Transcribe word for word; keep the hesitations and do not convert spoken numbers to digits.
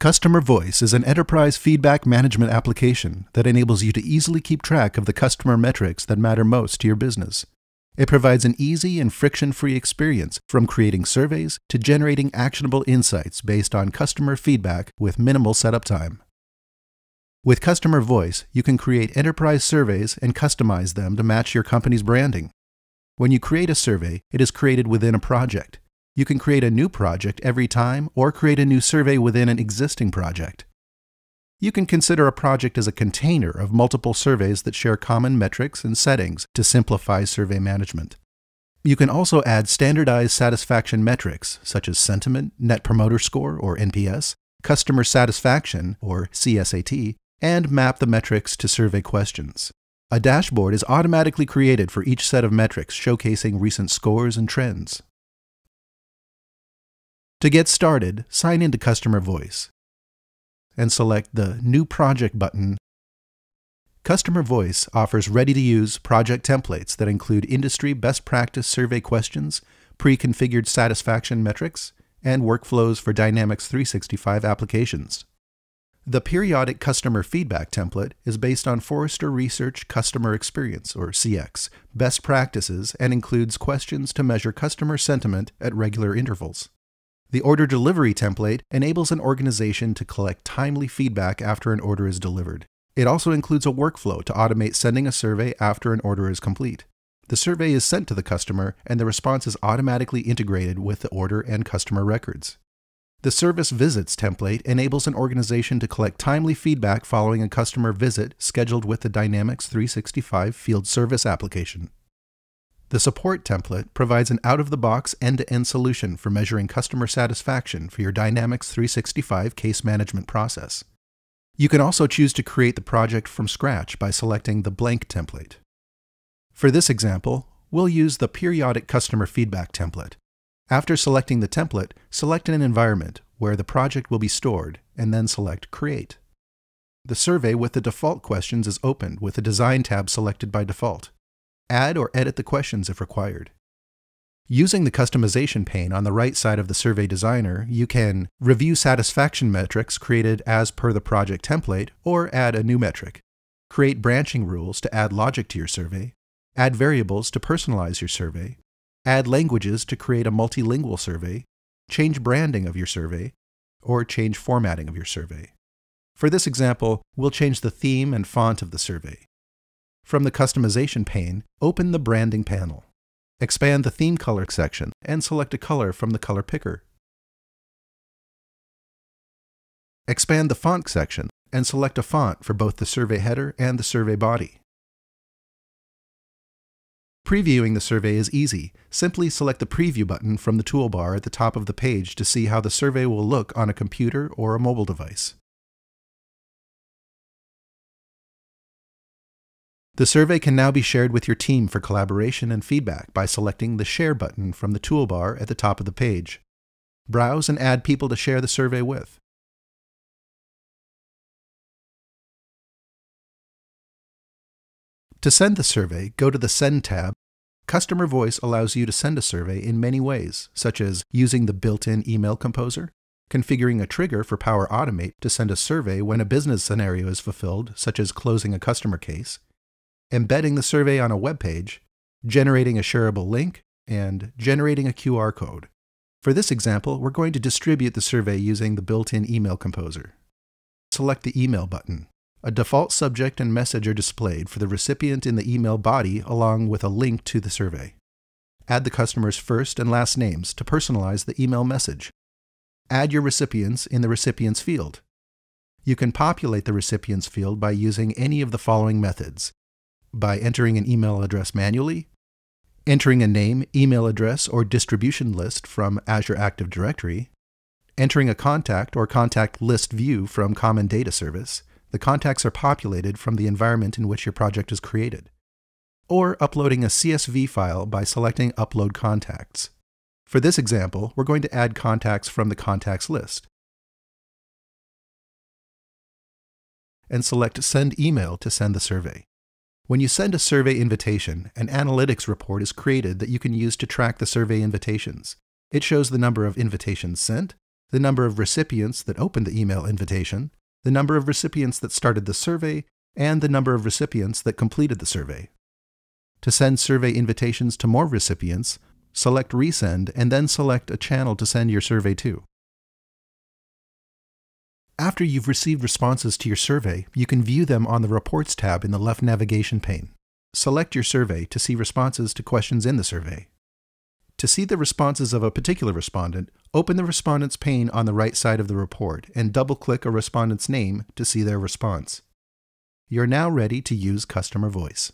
Customer Voice is an enterprise feedback management application that enables you to easily keep track of the customer metrics that matter most to your business. It provides an easy and friction-free experience from creating surveys to generating actionable insights based on customer feedback with minimal setup time. With Customer Voice, you can create enterprise surveys and customize them to match your company's branding. When you create a survey, it is created within a project. You can create a new project every time or create a new survey within an existing project. You can consider a project as a container of multiple surveys that share common metrics and settings to simplify survey management. You can also add standardized satisfaction metrics such as sentiment, Net Promoter Score or N P S, customer satisfaction or C S A T, and map the metrics to survey questions. A dashboard is automatically created for each set of metrics showcasing recent scores and trends. To get started, sign into Customer Voice and select the New Project button. Customer Voice offers ready-to-use project templates that include industry best practice survey questions, pre-configured satisfaction metrics, and workflows for Dynamics three sixty-five applications. The periodic customer feedback template is based on Forrester Research Customer Experience, or C X, best practices and includes questions to measure customer sentiment at regular intervals. The order delivery template enables an organization to collect timely feedback after an order is delivered. It also includes a workflow to automate sending a survey after an order is complete. The survey is sent to the customer, and the response is automatically integrated with the order and customer records. The service visits template enables an organization to collect timely feedback following a customer visit scheduled with the Dynamics three sixty-five field service application. The support template provides an out-of-the-box end-to-end solution for measuring customer satisfaction for your Dynamics three sixty-five case management process. You can also choose to create the project from scratch by selecting the blank template. For this example, we'll use the periodic customer feedback template. After selecting the template, select an environment where the project will be stored and then select Create. The survey with the default questions is opened with the Design tab selected by default. Add or edit the questions if required. Using the customization pane on the right side of the Survey Designer, you can review satisfaction metrics created as per the project template or add a new metric, create branching rules to add logic to your survey, add variables to personalize your survey, add languages to create a multilingual survey, change branding of your survey, or change formatting of your survey. For this example, we'll change the theme and font of the survey. From the Customization pane, open the Branding panel. Expand the Theme Color section and select a color from the Color Picker. Expand the Font section and select a font for both the survey header and the survey body. Previewing the survey is easy. Simply select the Preview button from the toolbar at the top of the page to see how the survey will look on a computer or a mobile device. The survey can now be shared with your team for collaboration and feedback by selecting the Share button from the toolbar at the top of the page. Browse and add people to share the survey with. To send the survey, go to the Send tab. Customer Voice allows you to send a survey in many ways, such as using the built-in email composer, configuring a trigger for Power Automate to send a survey when a business scenario is fulfilled, such as closing a customer case, embedding the survey on a web page, generating a shareable link, and generating a Q R code. For this example, we're going to distribute the survey using the built-in email composer. Select the Email button. A default subject and message are displayed for the recipient in the email body along with a link to the survey. Add the customer's first and last names to personalize the email message. Add your recipients in the recipients field. You can populate the recipients field by using any of the following methods: by entering an email address manually, entering a name, email address, or distribution list from Azure Active Directory, entering a contact or contact list view from Common Data Service. The contacts are populated from the environment in which your project is created, or uploading a C S V file by selecting Upload Contacts. For this example, we're going to add contacts from the contacts list, and select Send Email to send the survey. When you send a survey invitation, an analytics report is created that you can use to track the survey invitations. It shows the number of invitations sent, the number of recipients that opened the email invitation, the number of recipients that started the survey, and the number of recipients that completed the survey. To send survey invitations to more recipients, select Resend and then select a channel to send your survey to. After you've received responses to your survey, you can view them on the Reports tab in the left navigation pane. Select your survey to see responses to questions in the survey. To see the responses of a particular respondent, open the Respondents pane on the right side of the report and double-click a respondent's name to see their response. You're now ready to use Customer Voice.